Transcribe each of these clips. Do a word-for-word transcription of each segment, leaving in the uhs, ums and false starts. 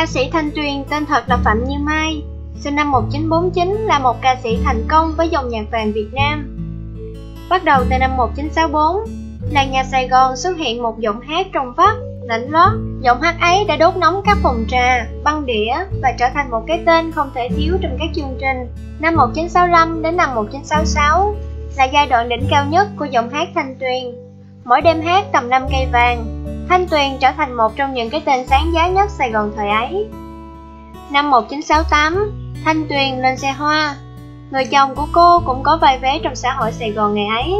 Ca sĩ Thanh Tuyền tên thật là Phạm Như Mai, sinh năm một nghìn chín trăm bốn mươi chín, là một ca sĩ thành công với dòng nhạc vàng Việt Nam. Bắt đầu từ năm một nghìn chín trăm sáu mươi tư, làng nhà Sài Gòn xuất hiện một giọng hát trong vắt, lãnh lót. Giọng hát ấy đã đốt nóng các phòng trà, băng đĩa và trở thành một cái tên không thể thiếu trong các chương trình. Năm một nghìn chín trăm sáu mươi lăm đến năm một nghìn chín trăm sáu mươi sáu là giai đoạn đỉnh cao nhất của giọng hát Thanh Tuyền. Mỗi đêm hát tầm năm cây vàng, Thanh Tuyền trở thành một trong những cái tên sáng giá nhất Sài Gòn thời ấy. Năm một nghìn chín trăm sáu mươi tám, Thanh Tuyền lên xe hoa. Người chồng của cô cũng có vai vế trong xã hội Sài Gòn ngày ấy,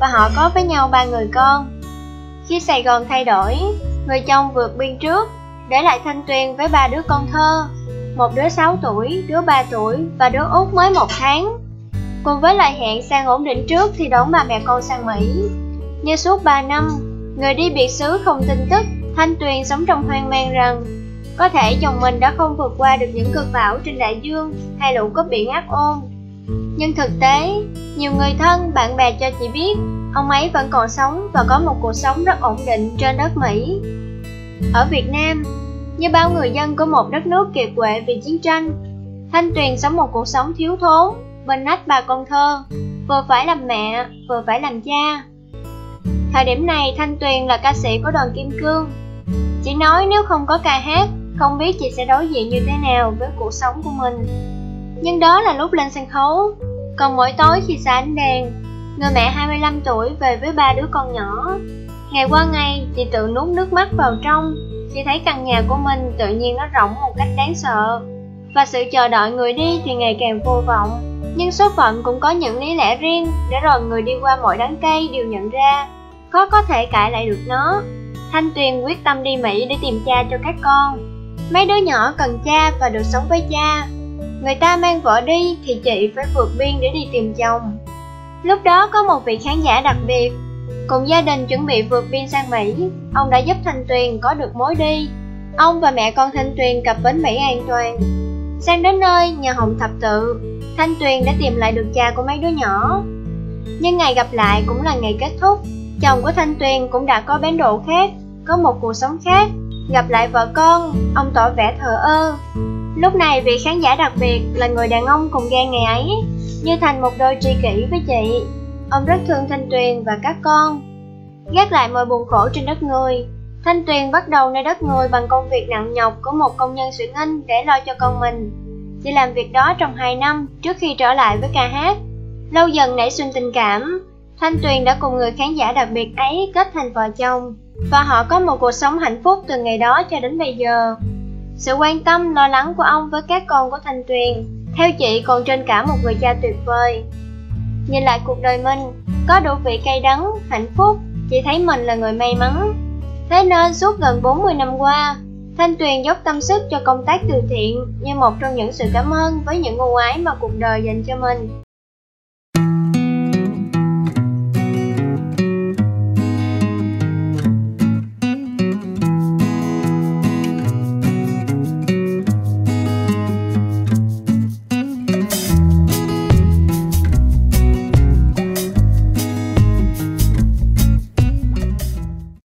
và họ có với nhau ba người con. Khi Sài Gòn thay đổi, người chồng vượt biên trước, để lại Thanh Tuyền với ba đứa con thơ, một đứa sáu tuổi, đứa ba tuổi và đứa út mới một tháng. Cùng với lời hẹn sang ổn định trước thì đón bà mẹ con sang Mỹ. Như suốt ba năm, người đi biệt xứ không tin tức, Thanh Tuyền sống trong hoang mang rằng có thể chồng mình đã không vượt qua được những cơn bão trên đại dương hay lũ cướp biển áp ôn. Nhưng thực tế, nhiều người thân, bạn bè cho chị biết, ông ấy vẫn còn sống và có một cuộc sống rất ổn định trên đất Mỹ. Ở Việt Nam, như bao người dân của một đất nước kiệt quệ vì chiến tranh, Thanh Tuyền sống một cuộc sống thiếu thốn, bên nách bà con thơ, vừa phải làm mẹ, vừa phải làm cha. Thời điểm này, Thanh Tuyền là ca sĩ của đoàn Kim Cương. Chị nói nếu không có ca hát, không biết chị sẽ đối diện như thế nào với cuộc sống của mình. Nhưng đó là lúc lên sân khấu. Còn mỗi tối khi xa ánh đèn, người mẹ hai mươi lăm tuổi về với ba đứa con nhỏ. Ngày qua ngày, chị tự nuốt nước mắt vào trong. Chị thấy căn nhà của mình tự nhiên nó rộng một cách đáng sợ, và sự chờ đợi người đi thì ngày càng vô vọng. Nhưng số phận cũng có những lý lẽ riêng, để rồi người đi qua mọi đắng cay đều nhận ra, khó có thể cãi lại được nó. Thanh Tuyền quyết tâm đi Mỹ để tìm cha cho các con. Mấy đứa nhỏ cần cha và được sống với cha. Người ta mang vợ đi thì chị phải vượt biên để đi tìm chồng. Lúc đó có một vị khán giả đặc biệt, cùng gia đình chuẩn bị vượt biên sang Mỹ. Ông đã giúp Thanh Tuyền có được mối đi. Ông và mẹ con Thanh Tuyền cập bến Mỹ an toàn. Sang đến nơi, nhà Hồng Thập Tự, Thanh Tuyền đã tìm lại được cha của mấy đứa nhỏ. Nhưng ngày gặp lại cũng là ngày kết thúc. Chồng của Thanh Tuyền cũng đã có bến độ khác, có một cuộc sống khác. Gặp lại vợ con, ông tỏ vẻ thờ ơ. Lúc này vị khán giả đặc biệt là người đàn ông cùng gang ngày ấy như thành một đôi tri kỷ với chị. Ông rất thương Thanh Tuyền và các con. Gác lại mọi buồn khổ trên đất người, Thanh Tuyền bắt đầu nơi đất người bằng công việc nặng nhọc của một công nhân xưởng in để lo cho con mình. Chị làm việc đó trong hai năm trước khi trở lại với ca hát. Lâu dần nảy sinh tình cảm, Thanh Tuyền đã cùng người khán giả đặc biệt ấy kết thành vợ chồng, và họ có một cuộc sống hạnh phúc từ ngày đó cho đến bây giờ. Sự quan tâm, lo lắng của ông với các con của Thanh Tuyền, theo chị còn trên cả một người cha tuyệt vời. Nhìn lại cuộc đời mình, có đủ vị cay đắng, hạnh phúc, chị thấy mình là người may mắn. Thế nên suốt gần bốn mươi năm qua, Thanh Tuyền dốc tâm sức cho công tác từ thiện như một trong những sự cảm ơn với những ưu ái mà cuộc đời dành cho mình.